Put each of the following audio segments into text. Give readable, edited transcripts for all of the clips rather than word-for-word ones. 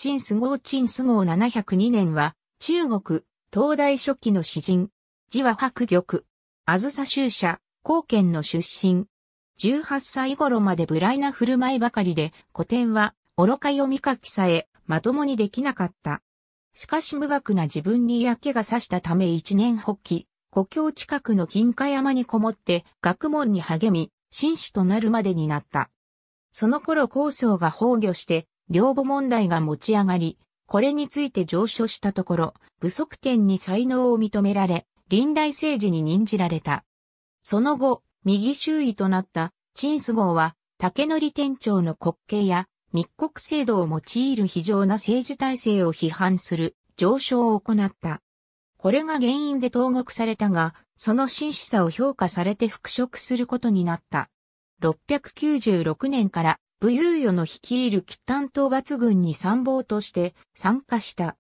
陳嗣豪702年は、中国、唐代初期の詩人。字は白玉。あずさ州社、高県の出身。18歳頃まで無頼な振る舞いばかりで、古典は愚か読み書きさえ、まともにできなかった。しかし無学な自分に嫌気がさしたため一念発起、故郷近くの金華山にこもって学問に励み、進士となるまでになった。その頃高宗が崩御して、領母問題が持ち上がり、これについて上書したところ、武則天に才能を認められ、臨大政治に任じられた。その後、右拾遺となった陳嗣豪は、竹則天朝の滑稽や密告制度を用いる非常な政治体制を批判する上書を行った。これが原因で投獄されたが、その真摯さを評価されて復職することになった。696年から武猶予の率いる契丹討伐軍に参謀として参加した。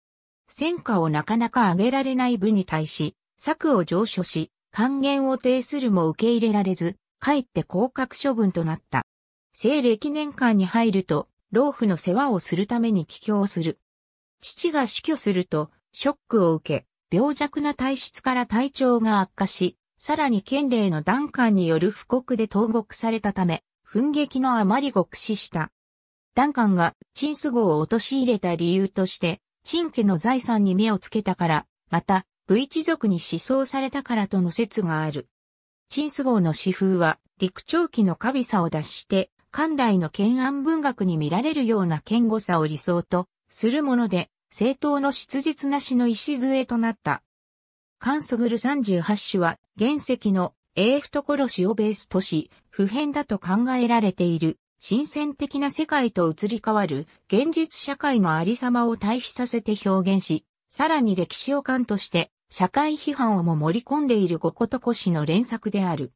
戦果をなかなか上げられない武に対し、策を上書し、官減を呈するも受け入れられず、かえって降格処分となった。西暦年間に入ると、老父の世話をするために帰郷する。父が死去すると、ショックを受け、病弱な体質から体調が悪化し、さらに県令の檀官による布告で投獄されたため、憤激のあまり獄死した。檀官が陳嗣豪を陥れた理由として、陳家の財産に目をつけたから、また、武一族に思想されたからとの説がある。陳嗣豪の詩風は、陸長期の華美さを脱して、漢代の建安文学に見られるような堅固さを理想とするもので、正統の質実なしの礎となった。漢すぐる38首は、原石の英懐詩をベースとし、普遍だと考えられている、新鮮的な世界と移り変わる、現実社会のありさまを対比させて表現し、さらに歴史を感として、社会批判をも盛り込んでいる五言古詩の連作である。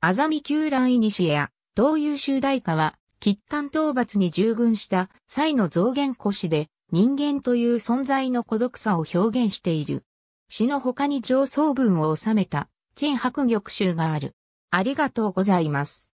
莇鳩蘭古や、唐優秀大家は、契丹討伐に従軍した際の増減古詩で、人間という存在の孤独さを表現している。詩の他に上奏文を収めた、陳白玉集がある。ありがとうございます。